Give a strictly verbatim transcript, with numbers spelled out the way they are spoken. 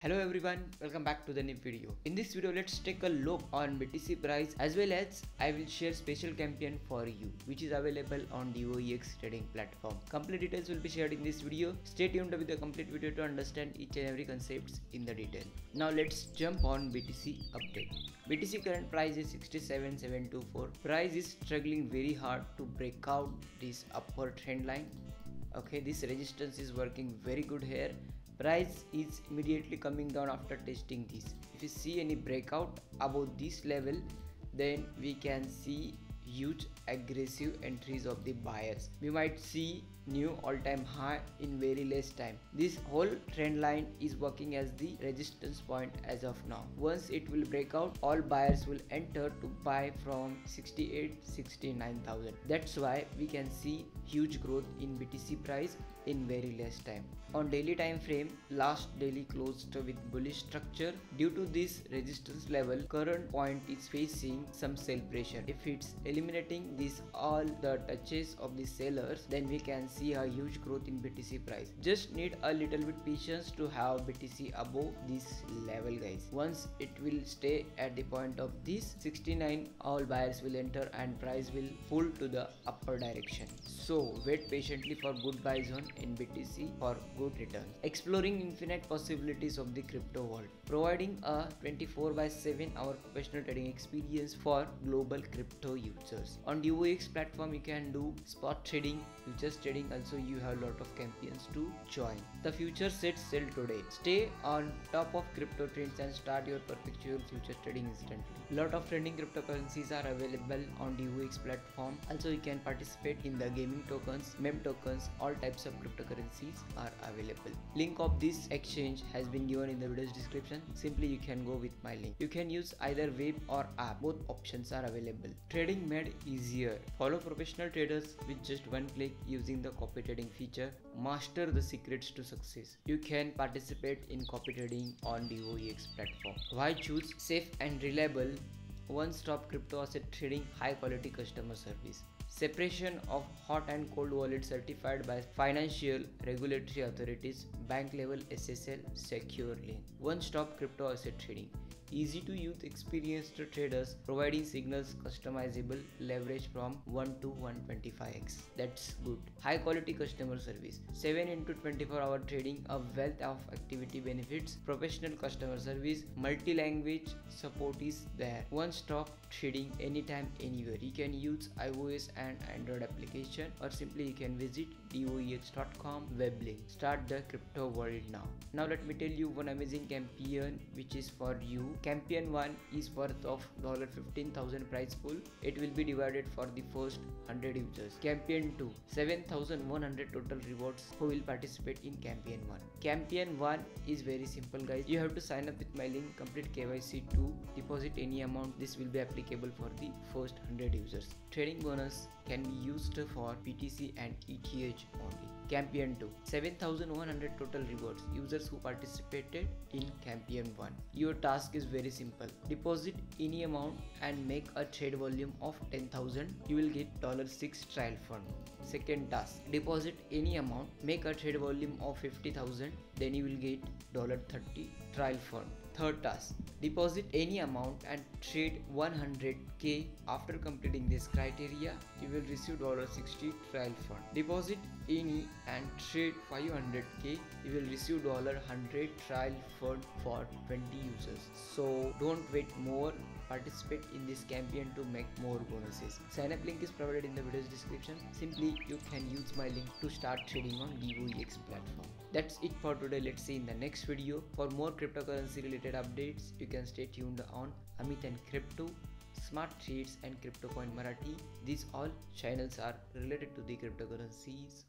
Hello everyone, welcome back to the new video. In this video, let's take a look on B T C price as well as I will share special campaign for you which is available on D O E X trading platform. Complete details will be shared in this video. Stay tuned with the complete video to understand each and every concepts in the detail. Now let's jump on B T C update. B T C current price is sixty-seven thousand seven hundred twenty-four. Price is struggling very hard to break out this upward trend line. Okay, this resistance is working very good here. Price is immediately coming down after testing this. If you see any breakout above this level, then we can see huge aggressive entries of the buyers. We might see new all-time high in very less time. This whole trend line is working as the resistance point as of now. Once it will break out, all buyers will enter to buy from sixty-eight, sixty-nine thousand. That's why we can see huge growth in B T C price in very less time. On daily time frame, last daily closed with bullish structure. Due to this resistance level, current point is facing some sell pressure. If it's eliminating these all the touches of the sellers, then we can see a huge growth in B T C price. Just need a little bit patience to have B T C above this level, guys. Once it will stay at the point of this sixty-nine, all buyers will enter and price will pull to the upper direction. So wait patiently for good buy zone in B T C for good return. Exploring infinite possibilities of the crypto world, providing a twenty-four by seven hour professional trading experience for global crypto users. On D O E X platform, you can do spot trading, futures trading. Also, you have a lot of campaigns to join. The future sets sell today. Stay on top of crypto trends and start your perpetual future trading instantly. Lot of trending cryptocurrencies are available on D O E X platform. Also, you can participate in the gaming tokens, meme tokens. All types of cryptocurrencies are available. Link of this exchange has been given in the video's description. Simply, you can go with my link. You can use either web or app. Both options are available. Trading made easier. Follow professional traders with just one click using the copy trading feature. Master the secrets to success. You can participate in copy trading on D O E X platform. Why choose safe and reliable one-stop crypto asset trading, high-quality customer service. Separation of hot and cold wallet certified by financial regulatory authorities, bank level S S L securely. One-stop crypto asset trading. Easy to use, experienced traders providing signals customizable, leverage from one to one twenty-five x. That's good. High quality customer service. seven into twenty-four hour trading, a wealth of activity benefits, professional customer service, multi-language support is there. One stop trading anytime, anywhere. You can use iOS and Android application, or simply you can visit D O E X dot com web link. Start the crypto world now. Now let me tell you one amazing campaign which is for you. Campaign one is worth of fifteen thousand dollars prize pool. It will be divided for the first one hundred users. Campaign two, seven thousand one hundred total rewards who will participate in campaign one. Campaign one is very simple, guys. You have to sign up with my link, complete K Y C to deposit any amount. This will be applicable for the first one hundred users. Trading bonus can be used for P T C and E T H only. Campaign two, seven thousand one hundred total rewards users who participated in campaign one. Your task is very simple. Deposit any amount and make a trade volume of ten thousand. You will get six dollar trial fund. Second task, deposit any amount, make a trade volume of fifty thousand, then you will get thirty dollar trial fund. Third task, deposit any amount and trade one hundred K. After completing this criteria, you will receive sixty dollar trial fund. Deposit any and trade five hundred K. You will receive one hundred dollar trial fund for twenty users. So don't wait more. Participate in this campaign to make more bonuses. Sign up link is provided in the video's description. Simply you can use my link to start trading on D O E X platform. That's it for today. Let's see in the next video. For more cryptocurrency related updates, you can stay tuned on Amit and Crypto, Smart Sheets and Crypto Point Marathi. These all channels are related to the cryptocurrencies.